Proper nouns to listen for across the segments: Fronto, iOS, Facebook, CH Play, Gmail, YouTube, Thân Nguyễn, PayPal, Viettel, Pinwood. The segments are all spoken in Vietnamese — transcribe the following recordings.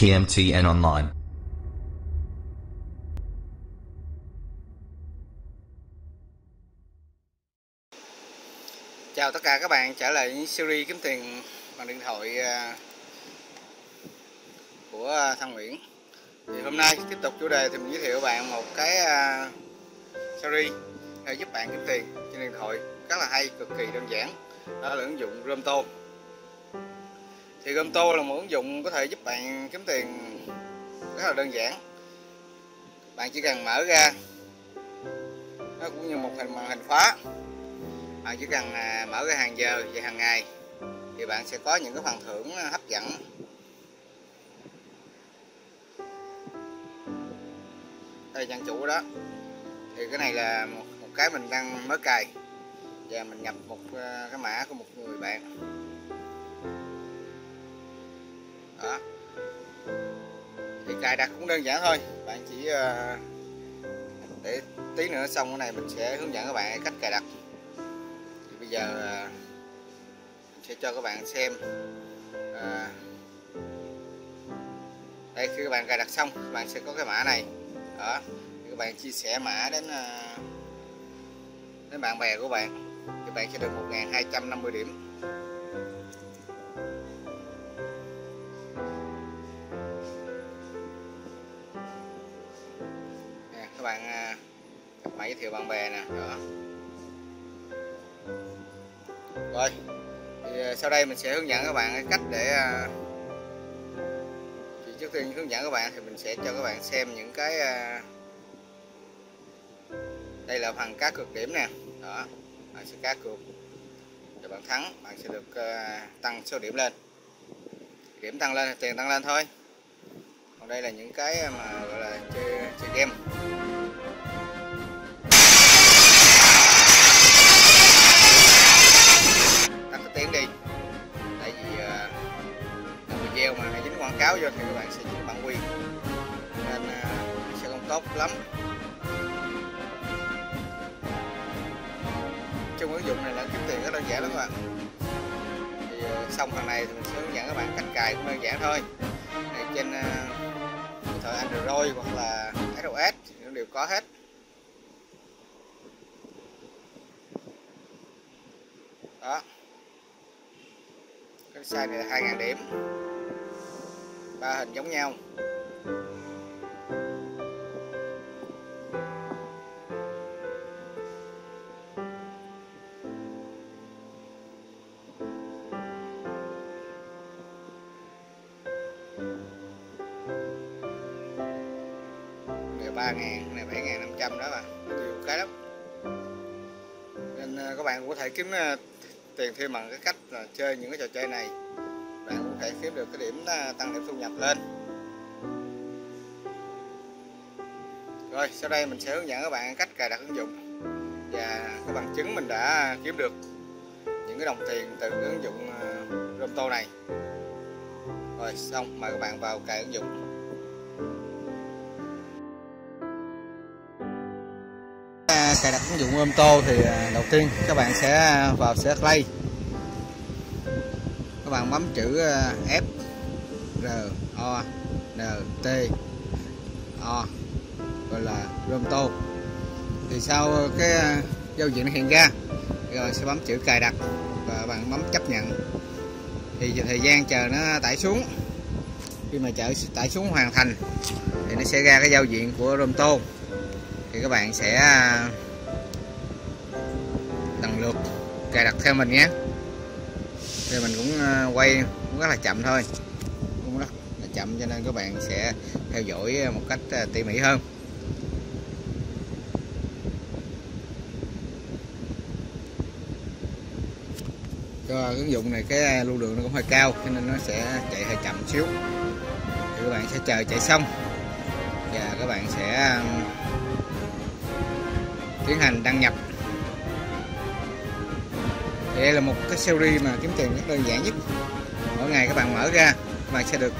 KMTN Online. Chào tất cả các bạn, trở lại những series kiếm tiền bằng điện thoại của Thân Nguyễn. Thì hôm nay tiếp tục chủ đề thì mình giới thiệu bạn một cái series để giúp bạn kiếm tiền trên điện thoại rất là hay, cực kỳ đơn giản. Đó là ứng dụng Fronto. Thì Fronto là một ứng dụng có thể giúp bạn kiếm tiền rất là đơn giản. Bạn chỉ cần mở ra, nó cũng như một màn hình khóa. Bạn chỉ cần mở ra hàng giờ và hàng ngày thì bạn sẽ có những cái phần thưởng hấp dẫn. Đây trang chủ đó. Thì cái này là một cái mình đang mới cài và mình nhập một cái mã của một người bạn. Đó. Thì cài đặt cũng đơn giản thôi, bạn chỉ để tí nữa xong cái này mình sẽ hướng dẫn các bạn cách cài đặt. Thì bây giờ mình sẽ cho các bạn xem. Đây, khi các bạn cài đặt xong các bạn sẽ có cái mã này. Đó. Thì các bạn chia sẻ mã đến bạn bè của bạn thì bạn sẽ được 1250 điểm. Bạn giới thiệu bạn bè nè, đó. Rồi, thì sau đây mình sẽ hướng dẫn các bạn cái cách để thì trước tiên hướng dẫn các bạn thì mình sẽ cho các bạn xem những cái đây là phần cá cược điểm nè, đó, bạn sẽ cá cược, rồi bạn thắng, bạn sẽ được tăng số điểm lên, điểm tăng lên, tiền tăng lên thôi. Còn đây là những cái mà gọi là chơi game. Cáo vô thì các bạn sẽ chịu bản quyền nên sẽ không tốt lắm. Trong ứng dụng này là kiếm tiền rất đơn giản lắm các bạn. Thì xong phần này thì mình sẽ hướng dẫn các bạn cách cài cũng đơn giản thôi. Thì trên điện thoại Android hoặc là iOS thì nó đều có hết. Đó, cái size này là 2000 điểm, ba hình giống nhau. Này 3000, này 7500 đó, mà nhiều cái lắm. Nên các bạn cũng có thể kiếm tiền thêm bằng cái cách là chơi những cái trò chơi này. Bạn cũng thể kiếm được cái điểm tăng điểm thu nhập lên. Rồi sau đây mình sẽ hướng dẫn các bạn cách cài đặt ứng dụng và các bằng chứng mình đã kiếm được những cái đồng tiền từ ứng dụng Fronto này. Rồi xong, mời các bạn vào cài ứng dụng. Cài đặt ứng dụng Fronto thì đầu tiên các bạn sẽ vào CH Play. Các bạn bấm chữ F R O N T O gọi là Fronto. Thì sau cái giao diện hiện ra rồi sẽ bấm chữ cài đặt và bạn bấm chấp nhận. Thì thời gian chờ nó tải xuống, khi mà chờ tải xuống hoàn thành thì nó sẽ ra cái giao diện của Fronto. Thì các bạn sẽ lần lượt cài đặt theo mình nhé. Thì mình cũng quay cũng rất là chậm thôi, cũng rất là chậm cho nên các bạn sẽ theo dõi một cách tỉ mỉ hơn. Cho ứng dụng này cái lưu lượng nó cũng hơi cao cho nên nó sẽ chạy hơi chậm xíu. Thì các bạn sẽ chờ chạy xong và các bạn sẽ tiến hành đăng nhập. Đây là một cái series mà kiếm tiền rất đơn giản nhất. Mỗi ngày các bạn mở ra, các bạn sẽ được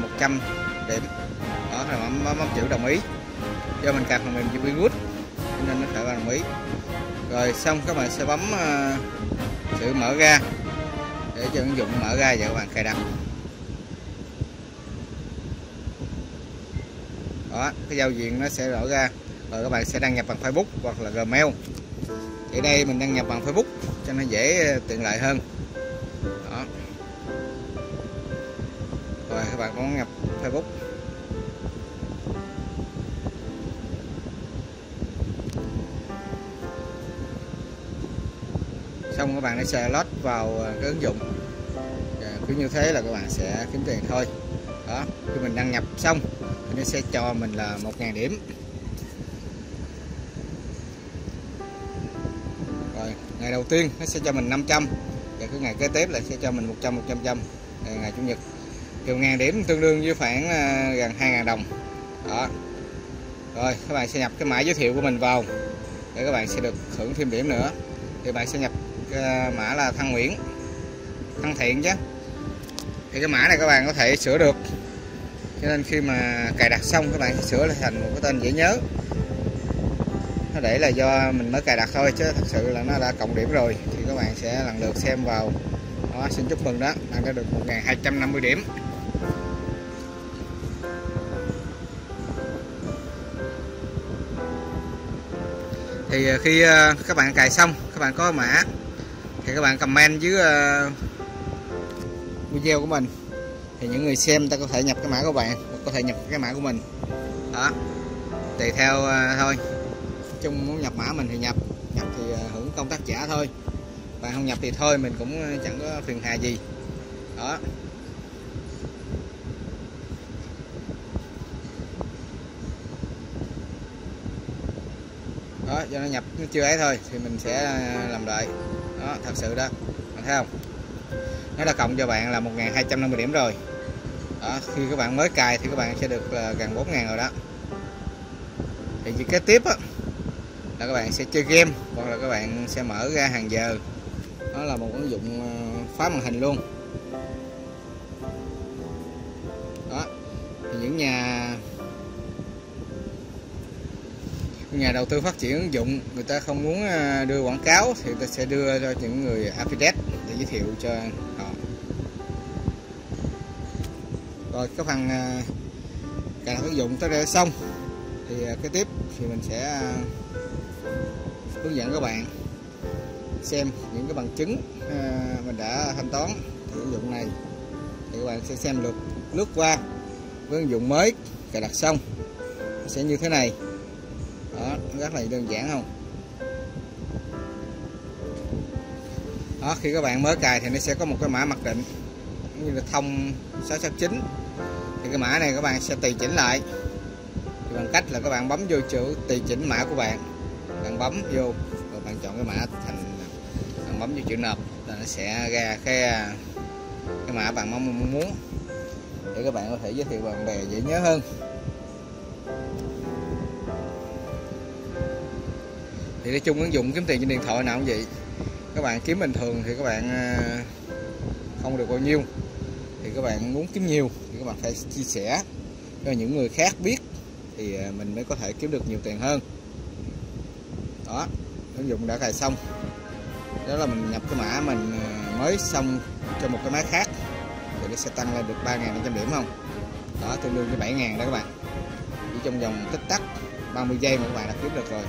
100 điểm. Đó là bấm chữ đồng ý. Do mình cài phần mềm chữ Pinwood nên nó phải đồng ý. Rồi xong các bạn sẽ bấm chữ mở ra để cho ứng dụng mở ra và các bạn cài đặt. đó, cái giao diện nó sẽ rõ ra. Rồi các bạn sẽ đăng nhập bằng Facebook hoặc là Gmail. Thì đây mình đăng nhập bằng Facebook cho nó dễ tiện lợi hơn đó. Rồi các bạn cũng nhập Facebook. Xong các bạn nó sẽ load vào cái ứng dụng. Rồi, cứ như thế là các bạn sẽ kiếm tiền thôi. Đó, khi mình đăng nhập xong thì nó sẽ cho mình là 1000 điểm. Rồi, ngày đầu tiên nó sẽ cho mình 500. Và cái ngày kế tiếp là sẽ cho mình 100, 100. Rồi, ngày chủ nhật. Kiểu 1000 điểm tương đương với khoảng gần 2000 đồng. Đó. Rồi, các bạn sẽ nhập cái mã giới thiệu của mình vào để các bạn sẽ được hưởng thêm điểm nữa. Thì bạn sẽ nhập mã là Thân Nguyễn, Thân Thiện chứ. Thì cái mã này các bạn có thể sửa được, cho nên khi mà cài đặt xong các bạn sẽ sửa lại thành một cái tên dễ nhớ. Nó để là do mình mới cài đặt thôi, chứ thật sự là nó đã cộng điểm rồi. Thì các bạn sẽ lần lượt xem vào đó. Xin chúc mừng đó, bạn đã được 1250 điểm. Thì khi các bạn cài xong, các bạn có mã thì các bạn comment dưới video của mình, thì những người xem ta có thể nhập cái mã của bạn, có thể nhập cái mã của mình đó, tùy theo thôi. Chung muốn nhập mã mình thì nhập thì hưởng công tác giả thôi, bạn không nhập thì thôi, mình cũng chẳng có phiền hà gì đó. Đó, do nó nhập nó chưa ấy thôi thì mình sẽ làm lại đó. Thật sự đó, bạn thấy không, nó đã cộng cho bạn là 1250 điểm rồi đó. Khi các bạn mới cài thì các bạn sẽ được là gần 4000 rồi đó. Thì việc kế tiếp đó, là các bạn sẽ chơi game hoặc là các bạn sẽ mở ra hàng giờ. Đó là một ứng dụng phá màn hình luôn đó. Thì những nhà đầu tư phát triển ứng dụng, người ta không muốn đưa quảng cáo thì ta sẽ đưa cho những người affiliate để giới thiệu cho họ. Rồi cái phần cài đặt ứng dụng tới đây xong, thì kế tiếp thì mình sẽ hướng dẫn các bạn xem những cái bằng chứng mình đã thanh toán ứng dụng này. Thì các bạn sẽ xem lướt qua với ứng dụng mới cài đặt xong sẽ như thế này. Đó, rất là đơn giản không? Đó, khi các bạn mới cài thì nó sẽ có một cái mã mặc định như là thông 669. Thì cái mã này các bạn sẽ tùy chỉnh lại thì bằng cách là các bạn bấm vô chữ tùy chỉnh mã của bạn. Bạn bấm vô rồi bạn chọn cái mã thành, bạn bấm vô chữ nộp là nó sẽ ra cái mã bạn mong muốn để các bạn có thể giới thiệu bạn bè dễ nhớ hơn. Thì nói chung ứng dụng kiếm tiền trên điện thoại nào cũng vậy, các bạn kiếm bình thường thì các bạn không được bao nhiêu, thì các bạn muốn kiếm nhiều thì các bạn phải chia sẻ cho những người khác biết thì mình mới có thể kiếm được nhiều tiền hơn. Đó, ứng dụng đã cài xong, đó là mình nhập cái mã mình mới xong cho một cái máy khác thì nó sẽ tăng lên được 3500 điểm không? Đó, tương đương với 7000 đó các bạn, chỉ trong vòng tích tắc 30 giây mà các bạn đã kiếm được rồi.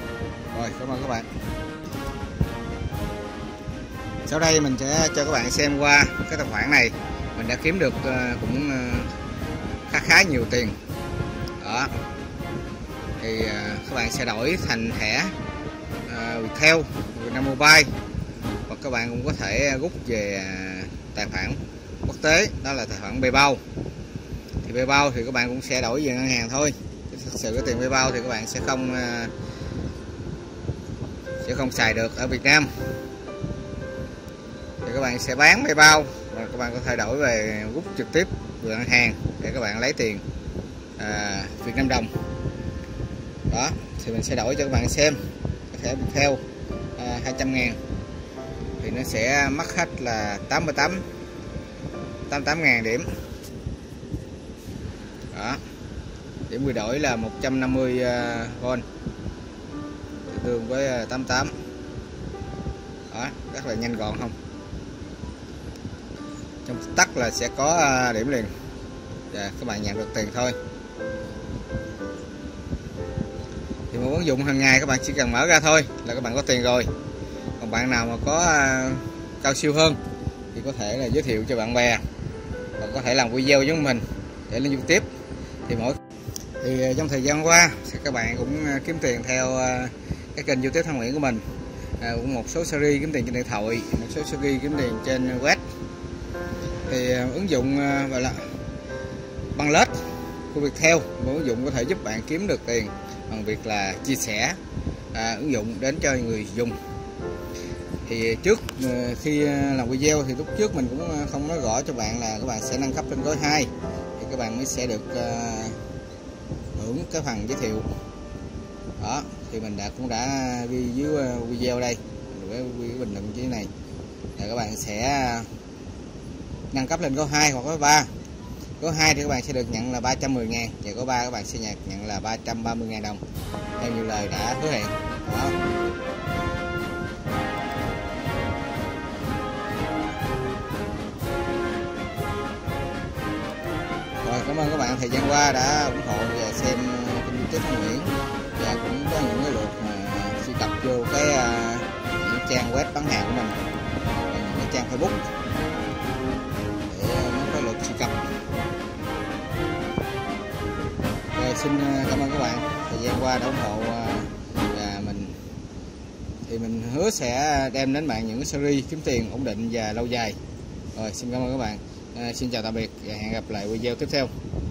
Rồi, cảm ơn các bạn. Sau đây mình sẽ cho các bạn xem qua cái tài khoản này. Mình đã kiếm được cũng khá nhiều tiền. Đó. Thì các bạn sẽ đổi thành thẻ Viettel, Vietnam Mobile, hoặc các bạn cũng có thể rút về tài khoản quốc tế, đó là tài khoản PayPal. Thì PayPal thì các bạn cũng sẽ đổi về ngân hàng thôi. Thực sự cái tiền PayPal thì các bạn sẽ không xài được ở Việt Nam, thì các bạn sẽ bán PayPal và các bạn có thể đổi về rút trực tiếp về ngân hàng để các bạn lấy tiền Việt Nam đồng. Đó, thì mình sẽ đổi cho các bạn xem. Có thể mình theo 200.000 thì nó sẽ mất hết là 88.000 điểm. Đó, điểm quy đổi là 150V, tương với 88. Đó, rất là nhanh gọn không? Trong tắt là sẽ có điểm liền. Dạ, các bạn nhận được tiền thôi. một ứng dụng hàng ngày, các bạn chỉ cần mở ra thôi là các bạn có tiền rồi. Còn bạn nào mà có cao siêu hơn thì có thể là giới thiệu cho bạn bè và có thể làm video với mình để lên YouTube. Thì trong thời gian qua thì các bạn cũng kiếm tiền theo cái kênh YouTube Thân Nguyễn của mình, cũng một số series kiếm tiền trên điện thoại, một số series kiếm tiền trên web. Thì ứng dụng gọi là băng lết của Viettel, một ứng dụng có thể giúp bạn kiếm được tiền bằng việc là chia sẻ ứng dụng đến cho người dùng. Thì trước khi làm video thì lúc trước mình cũng không nói rõ cho bạn là các bạn sẽ nâng cấp lên gói 2 thì các bạn mới sẽ được hưởng cái phần giới thiệu đó. Thì mình cũng đã ghi dưới video đây, ghi bình luận dưới này là các bạn sẽ nâng cấp lên gói 2 hoặc gói 3. Gói 2 thì các bạn sẽ được nhận là 310.000, và gói 3 các bạn sẽ nhận là 330.000 đồng theo nhiều lời đã hứa hẹn đó. Cảm ơn các bạn thời gian qua đã ủng hộ và xem kênh YouTube Thân Nguyễn, và cũng có những cái lượt mà truy cập vô cái những trang web bán hàng của mình và những cái trang Facebook để có lượt truy cập. Rồi, xin cảm ơn các bạn thời gian qua đã ủng hộ, và mình hứa sẽ đem đến bạn những cái series kiếm tiền ổn định và lâu dài. Rồi, xin cảm ơn các bạn. Xin chào tạm biệt và hẹn gặp lại video tiếp theo.